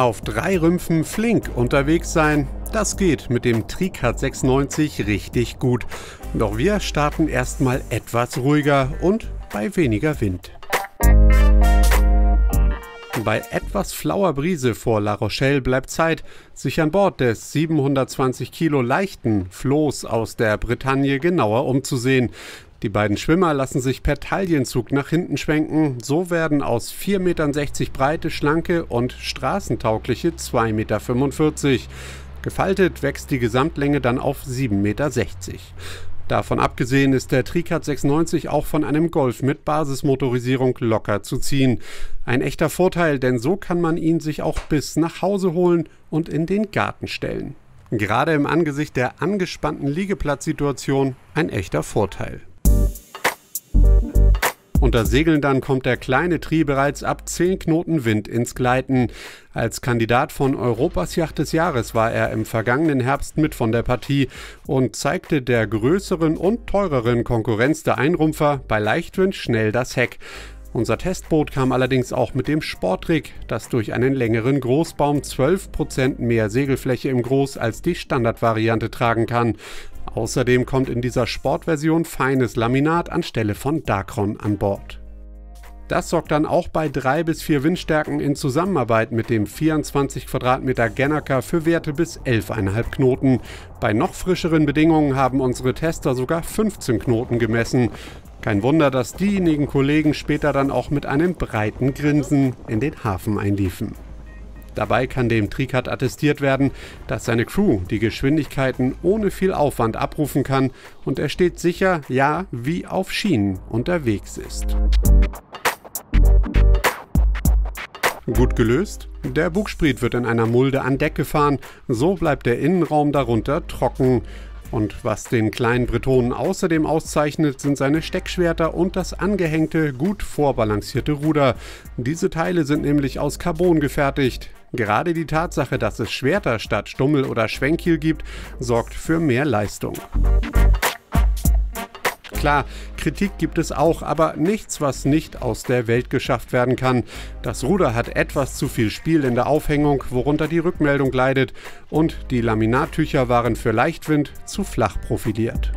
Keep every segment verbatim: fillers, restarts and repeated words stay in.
Auf drei Rümpfen flink unterwegs sein, das geht mit dem Tricat sechs neunzig richtig gut. Doch wir starten erstmal etwas ruhiger und bei weniger Wind. Bei etwas flauer Brise vor La Rochelle bleibt Zeit, sich an Bord des siebenhundertzwanzig Kilo leichten Flohs aus der Bretagne genauer umzusehen. Die beiden Schwimmer lassen sich per Taillenzug nach hinten schwenken. So werden aus vier Komma sechzig Metern breite, schlanke und straßentaugliche zwei Komma fünfundvierzig Meter. Gefaltet wächst die Gesamtlänge dann auf sieben Komma sechzig Meter. Davon abgesehen ist der Tricat sechs neunzig auch von einem Golf mit Basismotorisierung locker zu ziehen. Ein echter Vorteil, denn so kann man ihn sich auch bis nach Hause holen und in den Garten stellen. Gerade im Angesicht der angespannten Liegeplatzsituation ein echter Vorteil. Unter Segeln dann kommt der kleine Tri bereits ab zehn Knoten Wind ins Gleiten. Als Kandidat von Europas Yacht des Jahres war er im vergangenen Herbst mit von der Partie und zeigte der größeren und teureren Konkurrenz der Einrumpfer bei Leichtwind schnell das Heck. Unser Testboot kam allerdings auch mit dem Sporttrick, das durch einen längeren Großbaum zwölf Prozent mehr Segelfläche im Groß als die Standardvariante tragen kann. Außerdem kommt in dieser Sportversion feines Laminat anstelle von Dacron an Bord. Das sorgt dann auch bei drei bis vier Windstärken in Zusammenarbeit mit dem vierundzwanzig Quadratmeter Gennaker für Werte bis elf Komma fünf Knoten. Bei noch frischeren Bedingungen haben unsere Tester sogar fünfzehn Knoten gemessen. Kein Wunder, dass diejenigen Kollegen später dann auch mit einem breiten Grinsen in den Hafen einliefen. Dabei kann dem Tricat attestiert werden, dass seine Crew die Geschwindigkeiten ohne viel Aufwand abrufen kann und er stets sicher, ja, wie auf Schienen unterwegs ist. Gut gelöst? Der Bugspriet wird in einer Mulde an Deck gefahren, so bleibt der Innenraum darunter trocken. Und was den kleinen Bretonen außerdem auszeichnet, sind seine Steckschwerter und das angehängte, gut vorbalancierte Ruder. Diese Teile sind nämlich aus Carbon gefertigt. Gerade die Tatsache, dass es Schwerter statt Stummel oder Schwenkkiel gibt, sorgt für mehr Leistung. Klar, Kritik gibt es auch, aber nichts, was nicht aus der Welt geschafft werden kann. Das Ruder hat etwas zu viel Spiel in der Aufhängung, worunter die Rückmeldung leidet, und die Laminattücher waren für Leichtwind zu flach profiliert.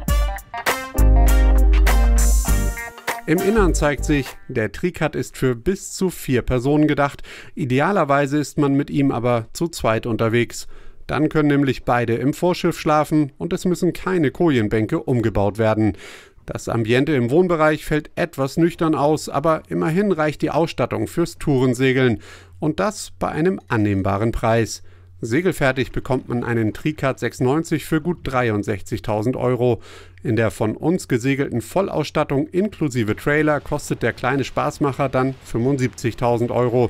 Im Innern zeigt sich, der Tricat ist für bis zu vier Personen gedacht. Idealerweise ist man mit ihm aber zu zweit unterwegs. Dann können nämlich beide im Vorschiff schlafen und es müssen keine Kojenbänke umgebaut werden. Das Ambiente im Wohnbereich fällt etwas nüchtern aus, aber immerhin reicht die Ausstattung fürs Tourensegeln. Und das bei einem annehmbaren Preis. Segelfertig bekommt man einen Tricat sechs neunzig für gut dreiundsechzigtausend Euro. In der von uns gesegelten Vollausstattung inklusive Trailer kostet der kleine Spaßmacher dann fünfundsiebzigtausend Euro.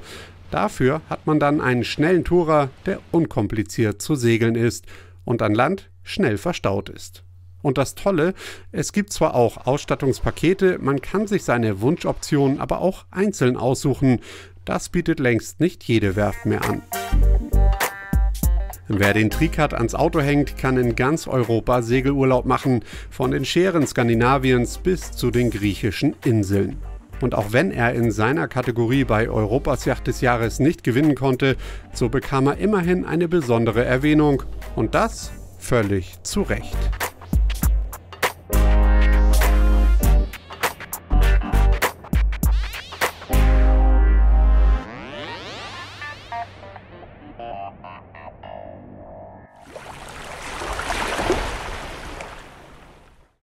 Dafür hat man dann einen schnellen Tourer, der unkompliziert zu segeln ist und an Land schnell verstaut ist. Und das Tolle, es gibt zwar auch Ausstattungspakete, man kann sich seine Wunschoptionen aber auch einzeln aussuchen. Das bietet längst nicht jede Werft mehr an. Wer den Tricat ans Auto hängt, kann in ganz Europa Segelurlaub machen, von den Schären Skandinaviens bis zu den griechischen Inseln. Und auch wenn er in seiner Kategorie bei Europas Yacht des Jahres nicht gewinnen konnte, so bekam er immerhin eine besondere Erwähnung. Und das völlig zu Recht.